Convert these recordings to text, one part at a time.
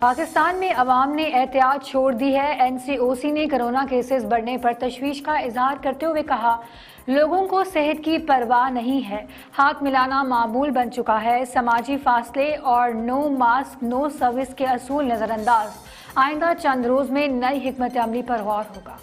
पाकिस्तान में अवाम ने एहतियात छोड़ दी है। NCOC ने कोरोना केसेस बढ़ने पर तशवीश का इजहार करते हुए कहा, लोगों को सेहत की परवाह नहीं है, हाथ मिलाना मामूल बन चुका है। समाजी फासले और नो मास्क नो सर्विस के असूल नज़रअंदाज। आइंदा चंद रोज़ में नई हिकमत अमली पर गौर होगा।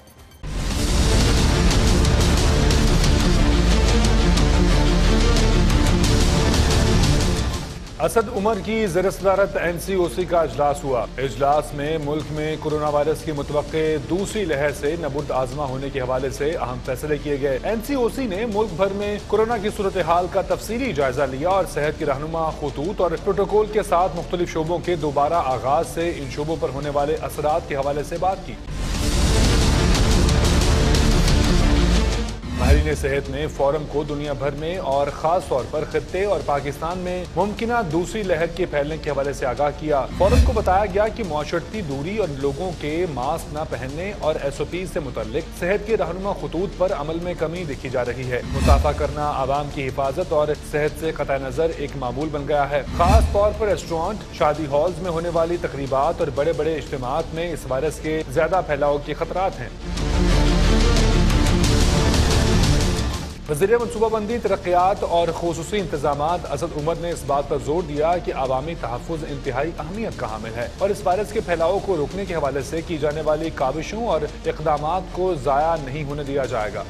असद उमर की ज़ेर सदारत NCOC का अजलास हुआ। इजलास में मुल्क में कोरोना वायरस की मुतवक्के दूसरी लहर से नबुर्द आजमा होने के हवाले से अहम फैसले किए गए। NCOC ने मुल्क भर में कोरोना की सूरत हाल का तफसीली जायजा लिया और सेहत की रहनुमा खतूत और प्रोटोकॉल के साथ मुख्तलिफ शोबों के दोबारा आगाज से इन शोबों पर होने वाले असरात के हवाले से बात की। माहिरीन सेहत ने फोरम को दुनिया भर में और खास तौर पर खित्ते और पाकिस्तान में मुमकिना दूसरी लहर के फैलने के हवाले से आगाह किया। फोरम को बताया गया कि माशरती दूरी और लोगों के मास्क न पहनने और SOP से मुतल्लिक सेहत के रहनुमा खतूत पर अमल में कमी देखी जा रही है। मुसाफा करना आवाम की हिफाजत और सेहत से कतई नजर एक मामूल बन गया है। खास तौर पर रेस्टोरेंट, शादी हॉल्स में होने वाली तकरीबात और बड़े बड़े इज्तिमात में इस वायरस के ज्यादा फैलाव के खतरात हैं। वज़ीर मनसूबाबंदी, तरक्यात और खुसूसी इंतजामात असद उमर ने इस बात पर जोर दिया कि आवामी तहफ़्फ़ुज़ इंतहाई अहमियत का हामिल है और इस वायरस के फैलाव को रोकने के हवाले से की जाने वाली काविशों और इक़दामात को ज़ाया नहीं होने दिया जाएगा।